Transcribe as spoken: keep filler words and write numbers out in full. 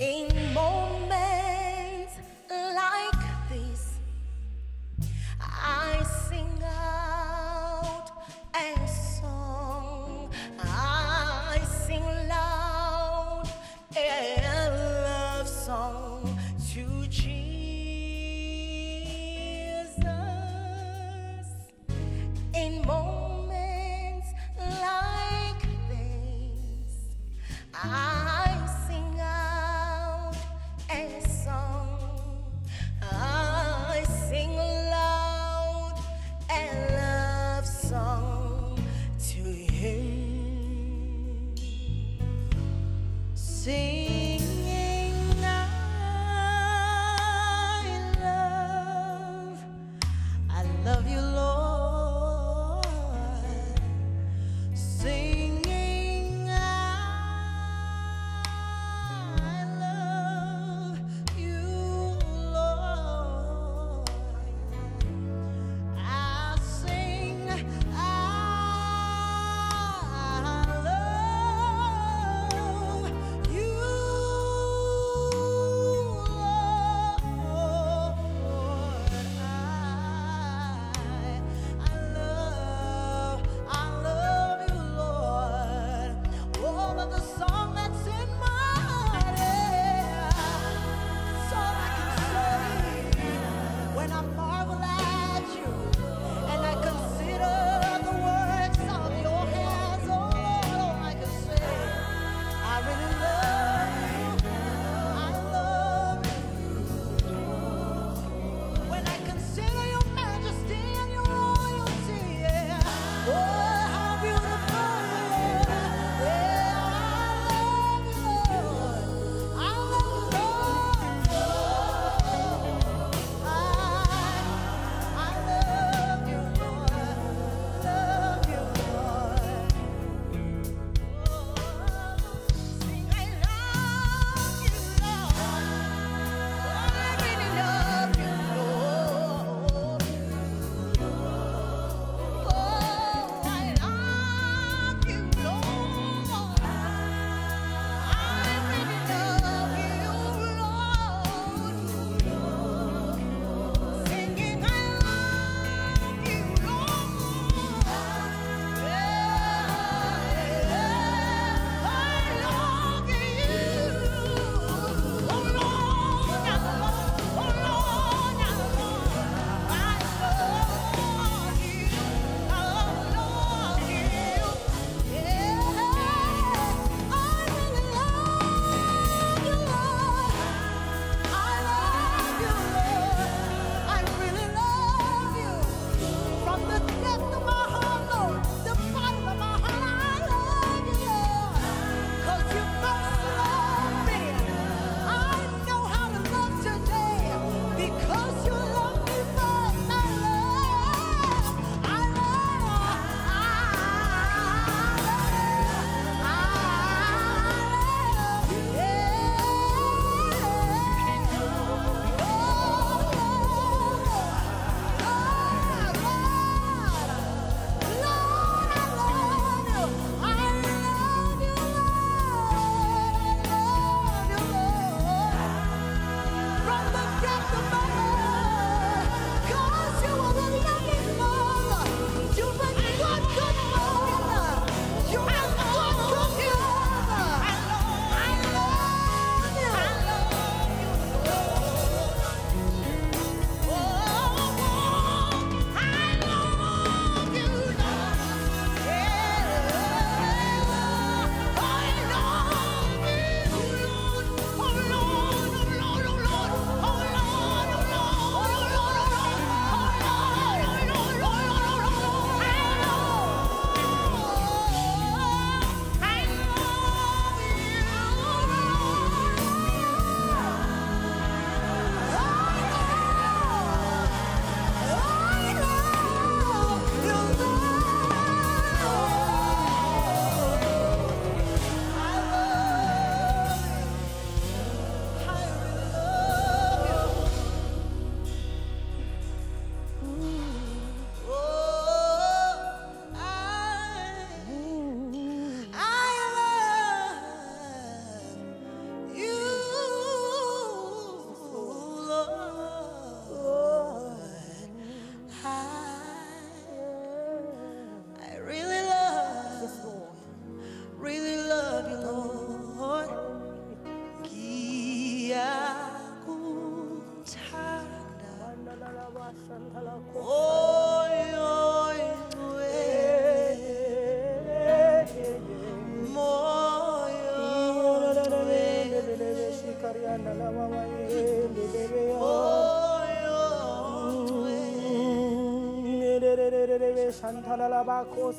In moments like this, I sing out a song. I sing loud a love song to Jesus. In moments like this, I singing, I love, I love you, Lord. Singing, I love you, Lord. I sing, I love you. talala ba kos.